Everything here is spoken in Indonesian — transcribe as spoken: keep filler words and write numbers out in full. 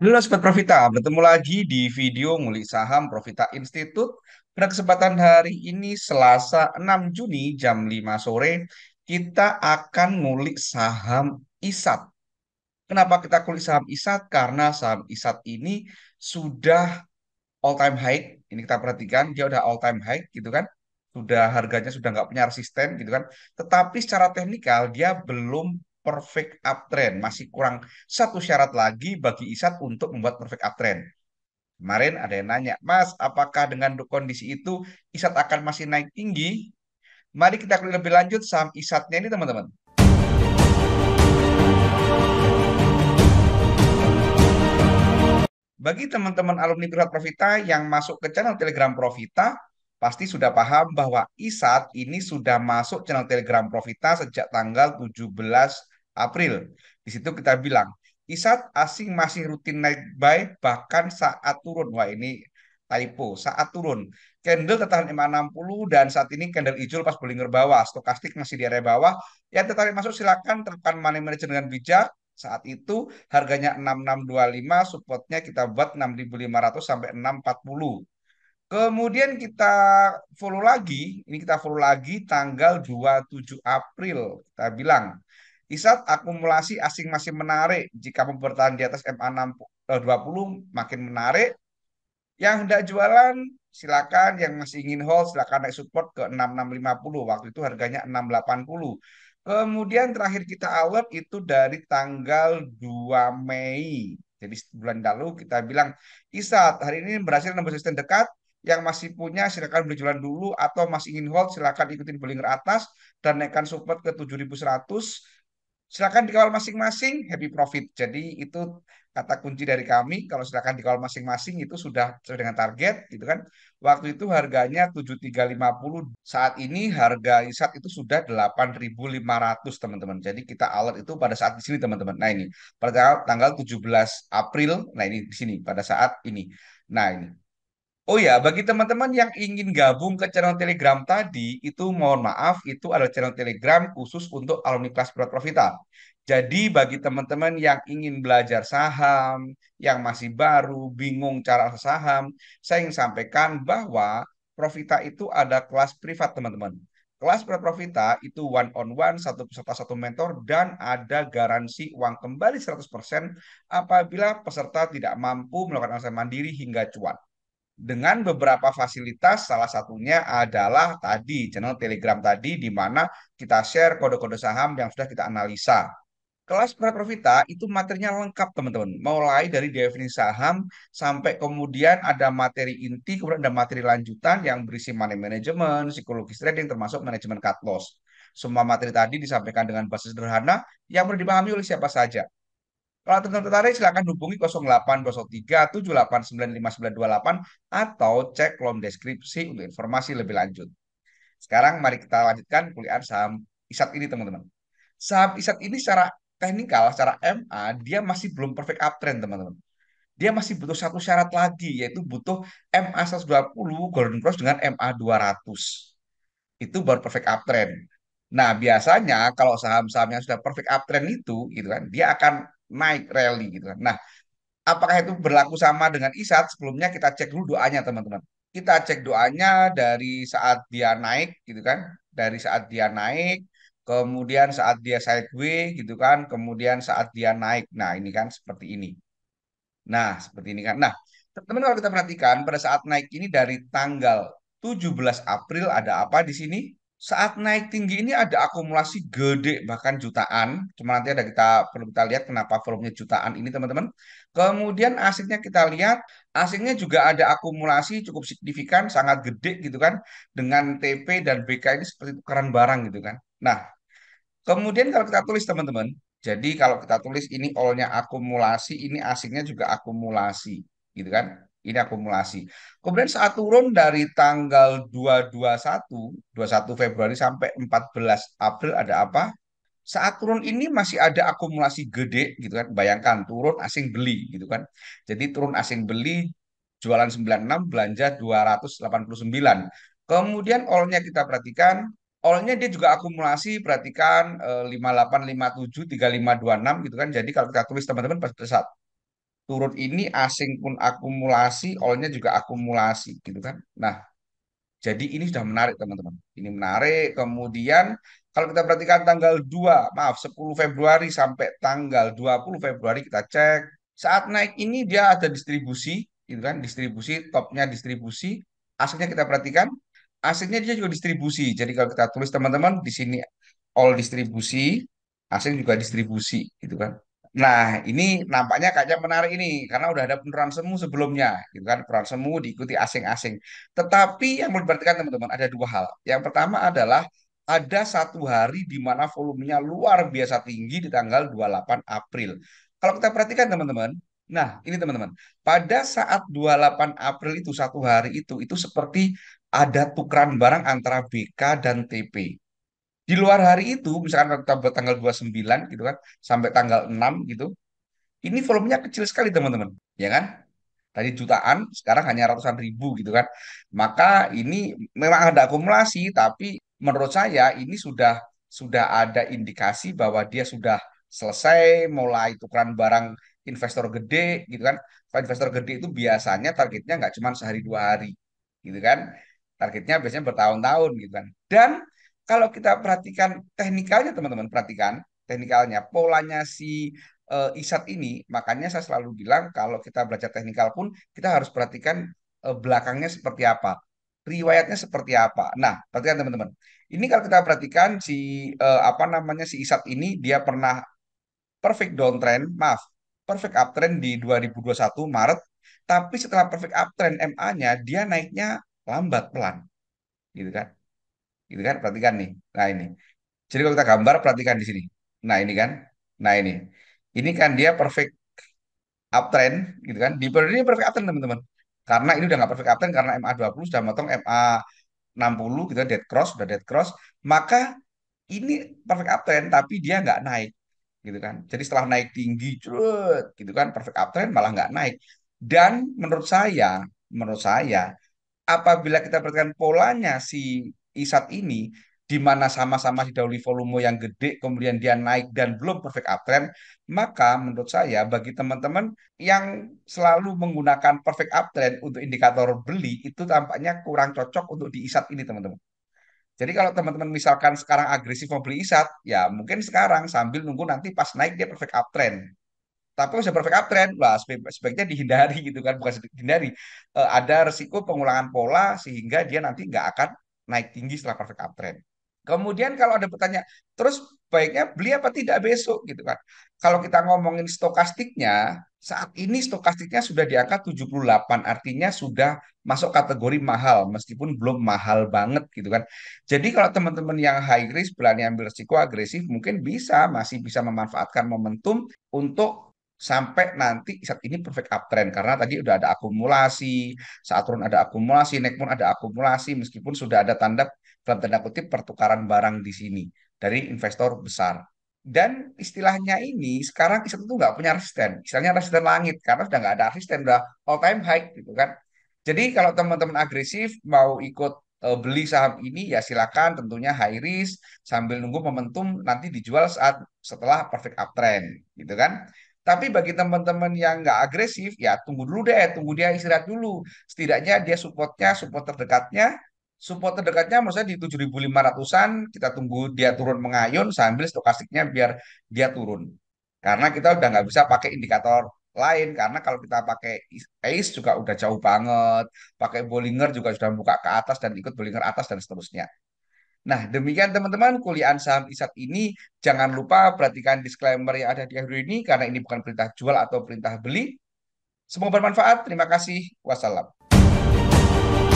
Halo Sobat Profita, bertemu lagi di video Ngulik Saham Profita Institute. Pada kesempatan hari ini Selasa enam Juni jam lima sore, kita akan ngulik saham I S A T. Kenapa kita kulik saham I S A T? Karena saham I S A T ini sudah all time high. Ini kita perhatikan, dia udah all time high gitu kan. Sudah harganya sudah nggak punya resisten gitu kan. Tetapi secara teknikal dia belum perfect uptrend, masih kurang satu syarat lagi bagi I S A T untuk membuat perfect uptrend. Kemarin ada yang nanya, Mas, apakah dengan kondisi itu I S A T akan masih naik tinggi? Mari kita kulik lebih lanjut saham I S A T-nya ini, teman-teman. Bagi teman-teman alumni Profita Profita yang masuk ke channel Telegram Profita, pasti sudah paham bahwa I S A T ini sudah masuk channel Telegram Profita sejak tanggal tujuh belas April. Di situ kita bilang, I S A T asing masih rutin naik buy bahkan saat turun. Wah, ini typo, saat turun. Candle tertahan M A enam puluh dan saat ini candle hijau pas belinger bawah. Stokastik masih di area bawah. Yang tertarik masuk silakan terapkan money management dengan bijak. Saat itu harganya enam ribu enam ratus dua puluh lima, supportnya kita buat enam ribu lima ratus sampai enam ribu empat puluh. Kemudian kita follow lagi, ini kita follow lagi tanggal dua puluh tujuh April. Kita bilang, I S A T akumulasi asing masih menarik. Jika bertahan di atas M A dua puluh makin menarik. Yang hendak jualan silakan, yang masih ingin hold silakan naik support ke enam ribu enam ratus lima puluh. Waktu itu harganya enam ribu delapan puluh. Kemudian terakhir kita alert itu dari tanggal dua Mei. Jadi bulan lalu kita bilang, I S A T hari ini berhasil nembus resisten dekat. Yang masih punya silakan beli jualan dulu, atau masih ingin hold silakan ikutin Bollinger atas dan naikkan support ke tujuh ribu seratus. Silakan dikawal masing-masing, happy profit. Jadi itu kata kunci dari kami, kalau silakan dikawal masing-masing itu sudah sesuai dengan target gitu kan. Waktu itu harganya tujuh ribu tiga ratus lima puluh, saat ini harga I S A T itu sudah delapan ribu lima ratus, teman-teman. Jadi kita alert itu pada saat di sini, teman-teman. Nah, ini pada tanggal tujuh belas April. Nah, ini di sini pada saat ini. Nah, ini. Oh ya, bagi teman-teman yang ingin gabung ke channel Telegram tadi, itu mohon maaf, itu adalah channel Telegram khusus untuk alumni kelas Profita. Jadi bagi teman-teman yang ingin belajar saham, yang masih baru, bingung cara saham, saya ingin sampaikan bahwa Profita itu ada kelas privat, teman-teman. Kelas Profita itu one on one, satu peserta satu mentor, dan ada garansi uang kembali seratus persen apabila peserta tidak mampu melakukan usaha mandiri hingga cuan. Dengan beberapa fasilitas, salah satunya adalah tadi channel Telegram tadi, di mana kita share kode-kode saham yang sudah kita analisa. Kelas Profita itu materinya lengkap, teman-teman. Mulai dari definisi saham sampai kemudian ada materi inti, kemudian ada materi lanjutan yang berisi money management, psikologis trading, termasuk manajemen cut loss. Semua materi tadi disampaikan dengan bahasa sederhana yang perlu dipahami oleh siapa saja. Kalau teman-teman tertarik, silakan hubungi nol delapan nol tiga tujuh delapan sembilan lima sembilan dua delapan atau cek kolom deskripsi untuk informasi lebih lanjut. Sekarang mari kita lanjutkan kuliah saham I S A T ini, teman-teman. Saham I S A T ini secara teknikal, secara M A, dia masih belum perfect uptrend, teman-teman. Dia masih butuh satu syarat lagi, yaitu butuh M A seratus dua puluh Golden Cross dengan M A dua ratus. Itu baru perfect uptrend. Nah, biasanya kalau saham-saham yang sudah perfect uptrend itu, gitu kan, dia akan naik rally gitu kan. Nah, apakah itu berlaku sama dengan I S A T? Sebelumnya kita cek dulu doanya, teman-teman. Kita cek doanya dari saat dia naik gitu kan, dari saat dia naik, kemudian saat dia sideways gitu kan, kemudian saat dia naik. Nah, ini kan seperti ini. Nah, seperti ini kan. Nah, teman-teman kalau kita perhatikan pada saat naik ini dari tanggal tujuh belas April ada apa di sini? Saat naik tinggi ini ada akumulasi gede, bahkan jutaan. Cuma nanti ada kita perlu kita lihat kenapa volumenya jutaan ini, teman-teman. Kemudian asiknya kita lihat, asiknya juga ada akumulasi cukup signifikan, sangat gede gitu kan. Dengan T P dan B K ini seperti tukaran barang gitu kan. Nah, kemudian kalau kita tulis, teman-teman. Jadi kalau kita tulis ini all-nya akumulasi, ini asiknya juga akumulasi gitu kan. Ini akumulasi. Kemudian saat turun dari tanggal dua puluh satu Februari sampai empat belas April ada apa? Saat turun ini masih ada akumulasi gede gitu kan. Bayangkan turun asing beli gitu kan. Jadi turun asing beli jualan sembilan puluh enam, belanja dua ratus delapan puluh sembilan. Kemudian all-nya kita perhatikan, all-nya dia juga akumulasi, perhatikan lima puluh delapan, lima puluh tujuh, tiga puluh lima, dua puluh enam gitu kan. Jadi kalau kita tulis, teman-teman, pada saat turun ini asing pun akumulasi, all-nya juga akumulasi gitu kan. Nah, jadi ini sudah menarik teman-teman. Ini menarik. Kemudian kalau kita perhatikan tanggal dua, maaf sepuluh Februari sampai tanggal dua puluh Februari kita cek. Saat naik ini dia ada distribusi, gitu kan? Distribusi, topnya distribusi. Asiknya kita perhatikan, asiknya dia juga distribusi. Jadi kalau kita tulis teman-teman di sini all distribusi, asing juga distribusi gitu kan. Nah, ini nampaknya kayaknya menarik ini karena udah ada penurunan semu sebelumnya, gitu kan? Penurunan semu diikuti asing-asing. Tetapi yang perlu diperhatikan teman-teman ada dua hal. Yang pertama adalah ada satu hari di mana volumenya luar biasa tinggi di tanggal dua puluh delapan April. Kalau kita perhatikan teman-teman, nah ini teman-teman, pada saat dua puluh delapan April itu satu hari itu itu seperti ada tukeran barang antara B K dan T P. Di luar hari itu, misalkan tanggal dua puluh sembilan gitu kan, sampai tanggal enam gitu, ini volumenya kecil sekali teman-teman, ya kan? Tadi jutaan, sekarang hanya ratusan ribu gitu kan. Maka ini memang ada akumulasi, tapi menurut saya ini sudah sudah ada indikasi bahwa dia sudah selesai, mulai tukeran barang investor gede gitu kan. Investor gede itu biasanya targetnya nggak cuma sehari dua hari gitu kan. Targetnya biasanya bertahun-tahun gitu kan. Dan kalau kita perhatikan teknikalnya teman-teman, perhatikan teknikalnya, polanya si uh, ISAT ini, makanya saya selalu bilang kalau kita belajar teknikal pun kita harus perhatikan uh, belakangnya seperti apa, riwayatnya seperti apa. Nah, perhatikan teman-teman. Ini kalau kita perhatikan si uh, apa namanya si ISAT ini dia pernah perfect downtrend, maaf, perfect uptrend di dua ribu dua puluh satu Maret, tapi setelah perfect uptrend M A-nya dia naiknya lambat pelan. Gitu kan? Gitu kan, perhatikan nih. Nah, ini. Jadi kalau kita gambar, perhatikan di sini. Nah, ini kan. Nah, ini. Ini kan dia perfect uptrend, gitu kan. Di periode ini perfect uptrend, teman-teman. Karena ini udah nggak perfect uptrend, karena M A dua puluh sudah motong M A enam puluh, gitu kan, dead cross, sudah dead cross. Maka ini perfect uptrend, tapi dia nggak naik, gitu kan. Jadi setelah naik tinggi, curut, gitu kan, perfect uptrend malah nggak naik. Dan menurut saya, menurut saya, apabila kita perhatikan polanya si ISAT ini, di mana sama-sama didahului volume yang gede, kemudian dia naik dan belum perfect uptrend, maka menurut saya bagi teman-teman yang selalu menggunakan perfect uptrend untuk indikator beli, itu tampaknya kurang cocok untuk di ISAT ini teman-teman. Jadi kalau teman-teman misalkan sekarang agresif mau beli ISAT, ya mungkin sekarang sambil nunggu nanti pas naik dia perfect uptrend. Tapi bisa perfect uptrend, lah sebaiknya dihindari gitu kan, bukan dihindari. E, ada resiko pengulangan pola sehingga dia nanti nggak akan naik tinggi setelah perfect uptrend. Kemudian kalau ada pertanyaan, terus baiknya beli apa tidak besok gitu kan. Kalau kita ngomongin stokastiknya, saat ini stokastiknya sudah di angka tujuh puluh delapan, artinya sudah masuk kategori mahal meskipun belum mahal banget gitu kan. Jadi kalau teman-teman yang high risk berani ambil risiko agresif mungkin bisa masih bisa memanfaatkan momentum untuk sampai nanti saat ini perfect uptrend, karena tadi udah ada akumulasi, saat turun ada akumulasi, naik pun ada akumulasi, meskipun sudah ada tanda dalam tanda kutip pertukaran barang di sini dari investor besar. Dan istilahnya ini sekarang ISAT itu nggak punya resisten, istilahnya resisten langit, karena sudah nggak ada resisten, udah all time high gitu kan. Jadi kalau teman-teman agresif mau ikut beli saham ini ya silakan, tentunya high risk sambil nunggu momentum nanti dijual saat setelah perfect uptrend gitu kan. Tapi bagi teman-teman yang nggak agresif, ya tunggu dulu deh, tunggu dia istirahat dulu. Setidaknya dia supportnya, support terdekatnya, support terdekatnya maksudnya di tujuh ribu lima ratusan, kita tunggu dia turun mengayun sambil stokastiknya biar dia turun. Karena kita udah nggak bisa pakai indikator lain, karena kalau kita pakai EiS juga udah jauh banget, pakai Bollinger juga sudah buka ke atas dan ikut Bollinger atas dan seterusnya. Nah, demikian teman-teman kuliahan saham ISAT ini. Jangan lupa perhatikan disclaimer yang ada di akhir ini, karena ini bukan perintah jual atau perintah beli. Semoga bermanfaat. Terima kasih. Wassalam.